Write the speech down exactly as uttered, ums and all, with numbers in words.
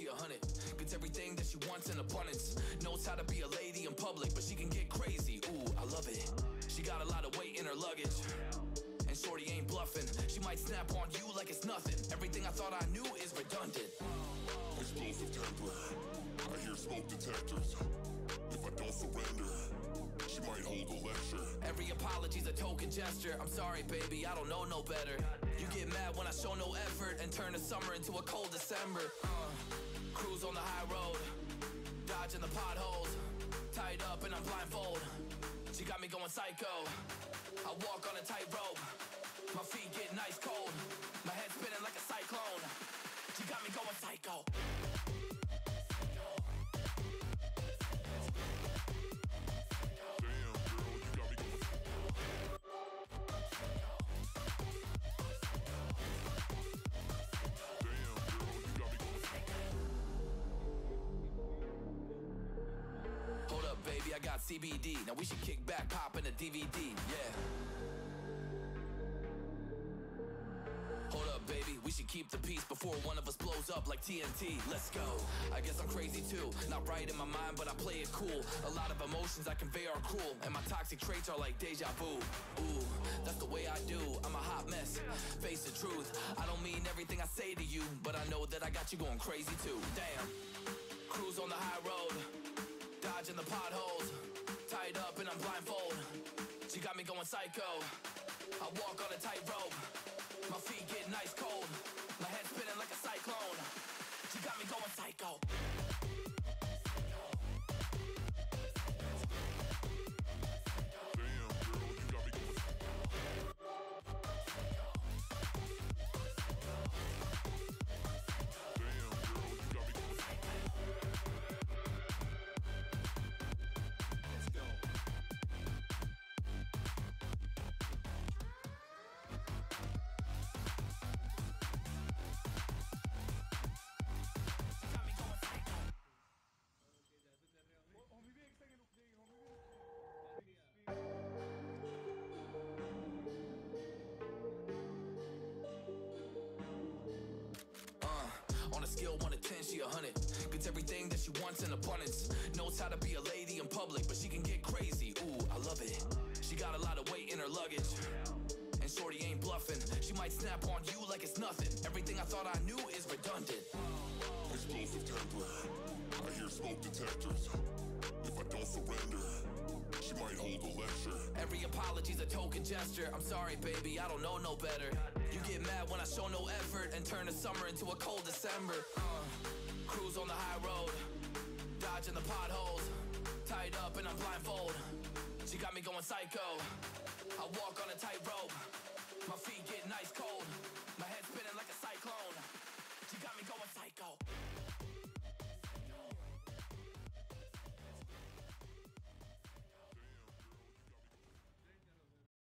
she a hundred. Gets everything that she wants in abundance. Knows how to be a lady in public, but she can get crazy. Ooh, I love it. She got a lot of weight in her luggage, and shorty ain't bluffing. She might snap on you like it's nothing. Everything I thought I knew is redundant. Explosive temper, I hear smoke detectors. If I don't surrender, she might hold a lecture. Every apology's a token gesture. I'm sorry, baby, I don't know no better. You get mad when I show no effort and turn the summer into a cold December. uh, Cruise on the high road, dodging the potholes. Tied up and I'm blindfold. She got me going psycho. I walk on a tightrope. My feet get nice cold. My head spinning like a cyclone. She got me going psycho. I got C B D, now we should kick back, pop in a D V D, yeah. Hold up, baby, we should keep the peace before one of us blows up like T N T, let's go. I guess I'm crazy too, not right in my mind, but I play it cool. A lot of emotions I convey are cruel, and my toxic traits are like deja vu. Ooh, that's the way I do, I'm a hot mess, face the truth. I don't mean everything I say to you, but I know that I got you going crazy too, damn. Cruise on the high road, dodging the potholes, tied up and I'm blindfold. She got me going psycho. I walk on a tightrope. My feet get nice cold. My head spinning like a cyclone. She got me going psycho. She a hundred, gets everything that she wants in abundance. Knows how to be a lady in public, but she can get crazy. Ooh, I love it. She got a lot of weight in her luggage, and shorty ain't bluffing. She might snap on you like it's nothing. Everything I thought I knew is redundant. Explosive temper, I hear smoke detectors. If I don't surrender, she might hold a lecture. Every apology's a token gesture. I'm sorry, baby, I don't know no better. You get mad when I show no effort and turn the summer into a cold December. uh, Cruise on the high road, dodging the potholes. Tied up and I'm blindfold. She got me going psycho. I walk on a tightrope. My feet get nice cold.